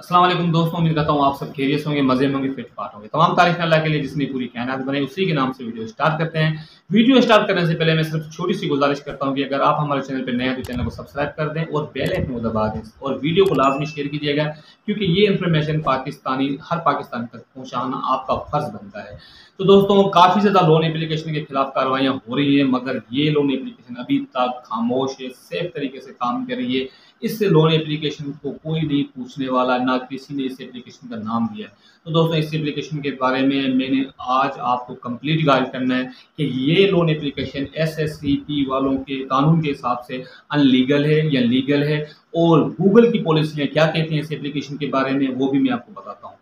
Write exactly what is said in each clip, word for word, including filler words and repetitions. अस्सलाम वालेकुम दोस्तों, उम्मीद करता हूँ आप सब खैरियत होंगे, मजे में होंगे, फिट फाट होंगे। तमाम तारीफ अल्लाह के लिए जिसने पूरी कायनात बनाई, उसी के नाम से वीडियो स्टार्ट करते हैं। वीडियो स्टार्ट करने से पहले मैं सिर्फ छोटी सी गुजारिश करता हूँ कि अगर आप हमारे चैनल पर नए हैं तो चैनल को सब्सक्राइब कर दें और बेल आइकन को दबा दें और वीडियो को लाजमी शेयर कीजिएगा, क्योंकि ये इन्फॉर्मेशन पाकिस्तानी हर पाकिस्तानी तक पहुँचाना आपका फर्ज बनता है। तो दोस्तों, काफ़ी ज़्यादा लोन एप्लीकेशन के खिलाफ कार्रवाइयाँ हो रही हैं, मगर ये लोन एप्लीकेशन अभी तक खामोश है, सेफ तरीके से काम कर रही है। इससे लोन एप्लीकेशन को कोई नहीं पूछने वाला, ना किसी ने इस एप्लीकेशन का नाम लिया है। तो दोस्तों, इस एप्लीकेशन के बारे में मैंने आज आपको कंप्लीट गाइड करना है कि ये लोन एप्लीकेशन एसएससीपी वालों के कानून के हिसाब से अनलीगल है या लीगल है, और गूगल की पॉलिसियाँ क्या कहती हैं इस एप्लीकेशन के बारे में, वो भी मैं आपको बताता हूँ।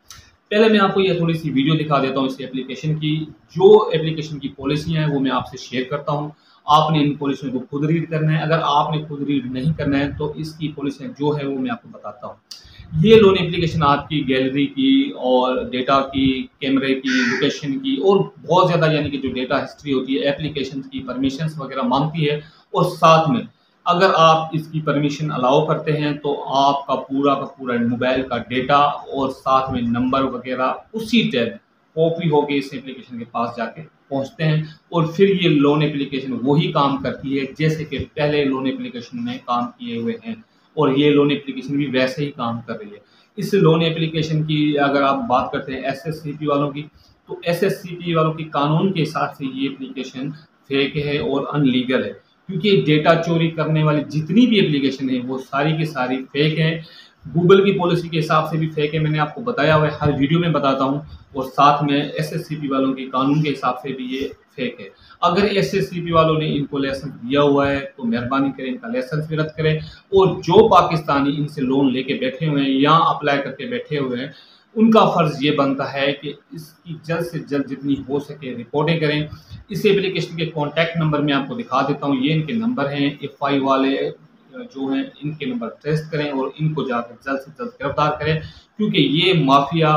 पहले मैं आपको ये थोड़ी सी वीडियो दिखा देता हूँ इस एप्लीकेशन की। जो एप्लीकेशन की पॉलिसियाँ हैं वो मैं आपसे शेयर करता हूँ, आपने इन पॉलिसियों को खुद रीड करना है। अगर आपने खुद रीड नहीं करना है तो इसकी पॉलिसियाँ जो है वो मैं आपको बताता हूँ। ये लोन एप्लीकेशन आपकी गैलरी की और डेटा की, कैमरे की, लोकेशन की और बहुत ज़्यादा यानी कि जो डेटा हिस्ट्री होती है, एप्लीकेशन की परमिशंस वगैरह मांगती है। और साथ में अगर आप इसकी परमिशन अलाउ करते हैं तो आपका पूरा का पूरा मोबाइल का डेटा और साथ में नंबर वगैरह उसी टैब कॉपी होके इस एप्लीकेशन के पास जाके पहुंचते हैं, और फिर ये लोन एप्लीकेशन वही काम करती है जैसे कि पहले लोन एप्लीकेशन में काम किए हुए हैं, और ये लोन एप्लीकेशन भी वैसे ही काम कर रही है। इस लोन एप्लीकेशन की अगर आप बात करते हैं एसएससीपी वालों की, तो एसएससीपी वालों के कानून के हिसाब से ये एप्लीकेशन फेक है और अनलीगल है, क्योंकि डेटा चोरी करने वाली जितनी भी एप्लीकेशन है वो सारी की सारी फेक है। गूगल की पॉलिसी के हिसाब से भी फेक है, मैंने आपको बताया हुआ है, हर वीडियो में बताता हूँ। और साथ में एसएससीपी वालों के कानून के हिसाब से भी ये फेक है। अगर एसएससीपी वालों ने इनको लाइसेंस दिया हुआ है तो मेहरबानी करें इनका लाइसेंस भी रद्द करें, और जो पाकिस्तानी इनसे लोन लेके बैठे हुए हैं या अप्लाई करके बैठे हुए हैं, उनका फ़र्ज़ ये बनता है कि इसकी जल्द से जल्द जितनी हो सके रिपोर्टें करें। इस एप्लीकेशन के कॉन्टैक्ट नंबर मैं आपको दिखा देता हूँ, ये इनके नंबर हैं, एफ आई वाले जो हैं इनके नंबर टेस्ट करें और इनको जाकर जल्द से जल्द गिरफ्तार करें, क्योंकि ये माफिया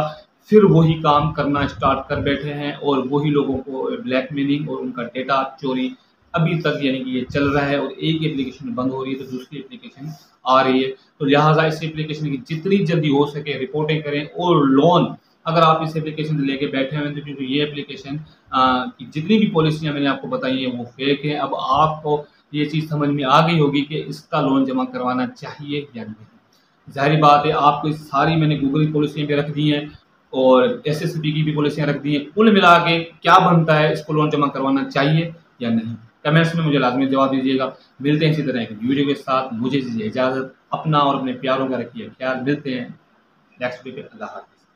फिर वही काम करना स्टार्ट कर बैठे हैं और वही लोगों को ब्लैकमेलिंग और उनका डेटा चोरी अभी तक यानी कि ये चल रहा है। और एक एप्लीकेशन बंद हो रही है तो दूसरी एप्लीकेशन आ रही है। तो लिहाजा इस एप्लीकेशन की जितनी जल्दी हो सके रिपोर्टें करें, और लोन अगर आप इस एप्लीकेशन से लेके बैठे हुए हैं तो क्योंकि ये एप्लीकेशन की जितनी भी पॉलिसियाँ मैंने आपको बताई हैं वो फेक है। अब आपको ये चीज़ समझ में आ गई होगी कि इसका लोन जमा करवाना चाहिए या नहीं। जाहिर बात है, आपको सारी मैंने गूगल की पॉलिसियाँ भी रख दी हैं और एसएससीपी की भी पॉलिसियाँ रख दी हैं। कुल मिला के क्या बनता है, इसको लोन जमा करवाना चाहिए या नहीं, कमेंट्स में मुझे लाजमी जवाब दीजिएगा। मिलते हैं इसी तरह के वीडियो के साथ, मुझे दीजिए इजाज़त, अपना और अपने प्यारों का रखिए ख्याल। मिलते हैं नेक्स्ट वीडियो। अल्लाह हाफ़िज़।